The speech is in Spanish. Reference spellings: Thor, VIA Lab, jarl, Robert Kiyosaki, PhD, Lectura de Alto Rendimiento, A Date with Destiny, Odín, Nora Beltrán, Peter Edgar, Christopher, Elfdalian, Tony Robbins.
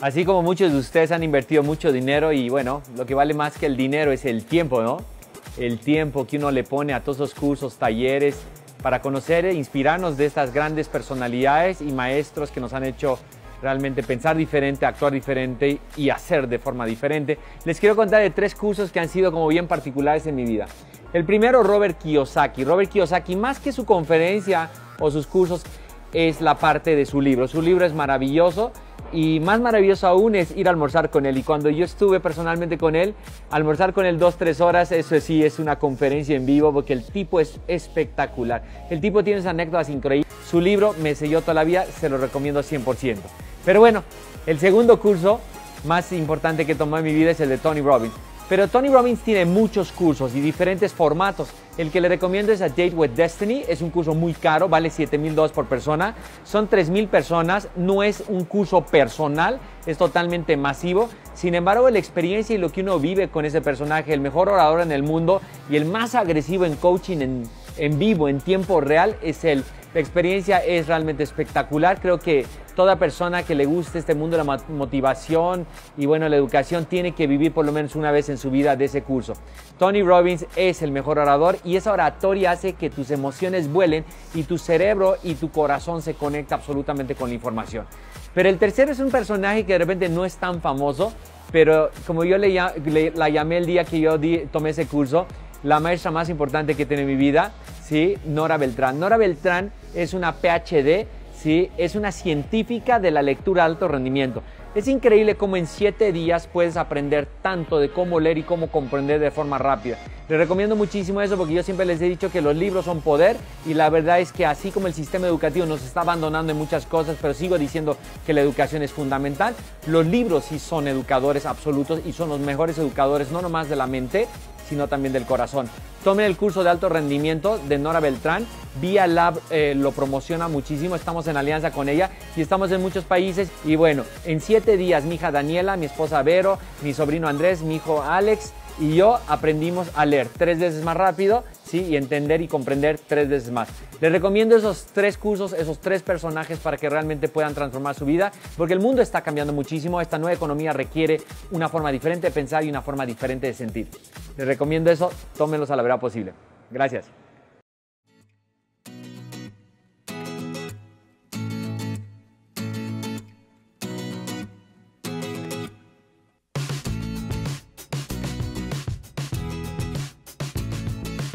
Así como muchos de ustedes han invertido mucho dinero y bueno, lo que vale más que el dinero es el tiempo, ¿no? El tiempo que uno le pone a todos los cursos, talleres, para conocer e inspirarnos de estas grandes personalidades y maestros que nos han hecho realmente pensar diferente, actuar diferente y hacer de forma diferente. Les quiero contar de tres cursos que han sido como bien particulares en mi vida. El primero, Robert Kiyosaki. Robert Kiyosaki, más que su conferencia o sus cursos, es la parte de su libro. Su libro es maravilloso y más maravilloso aún es ir a almorzar con él. Y cuando yo estuve personalmente con él, almorzar con él 2 o 3 horas, eso sí es una conferencia en vivo porque el tipo es espectacular. El tipo tiene esas anécdotas increíbles. Su libro me selló toda la vida, se lo recomiendo 100%. Pero bueno, el segundo curso más importante que tomó en mi vida es el de Tony Robbins. Pero Tony Robbins tiene muchos cursos y diferentes formatos. El que le recomiendo es A Date with Destiny. Es un curso muy caro, vale $7,000 por persona. Son 3,000 personas, no es un curso personal, es totalmente masivo. Sin embargo, la experiencia y lo que uno vive con ese personaje, el mejor orador en el mundo y el más agresivo en coaching en vivo, en tiempo real, es él. La experiencia es realmente espectacular. Creo que toda persona que le guste este mundo de la motivación y bueno, la educación tiene que vivir por lo menos una vez en su vida de ese curso. Tony Robbins es el mejor orador y esa oratoria hace que tus emociones vuelen y tu cerebro y tu corazón se conecta absolutamente con la información. Pero el tercero es un personaje que de repente no es tan famoso, pero como yo la llamé el día que yo tomé ese curso, la maestra más importante que tiene en mi vida, ¿sí? Nora Beltrán. Nora Beltrán es una PhD, ¿sí? Es una científica de la lectura de alto rendimiento. Es increíble cómo en 7 días puedes aprender tanto de cómo leer y cómo comprender de forma rápida. Les recomiendo muchísimo eso porque yo siempre les he dicho que los libros son poder y la verdad es que así como el sistema educativo nos está abandonando en muchas cosas, pero sigo diciendo que la educación es fundamental, los libros sí son educadores absolutos y son los mejores educadores, no nomás de la mente, sino también del corazón. Tomen el curso de alto rendimiento de Nora Beltrán. VIA Lab lo promociona muchísimo, estamos en alianza con ella y estamos en muchos países. Y bueno, en 7 días mi hija Daniela, mi esposa Vero, mi sobrino Andrés, mi hijo Alex y yo aprendimos a leer 3 veces más rápido, ¿sí? Y entender y comprender 3 veces más. Les recomiendo esos 3 cursos, esos 3 personajes para que realmente puedan transformar su vida, porque el mundo está cambiando muchísimo. Esta nueva economía requiere una forma diferente de pensar y una forma diferente de sentir. Les recomiendo eso, tómenlos a la verdad posible. Gracias.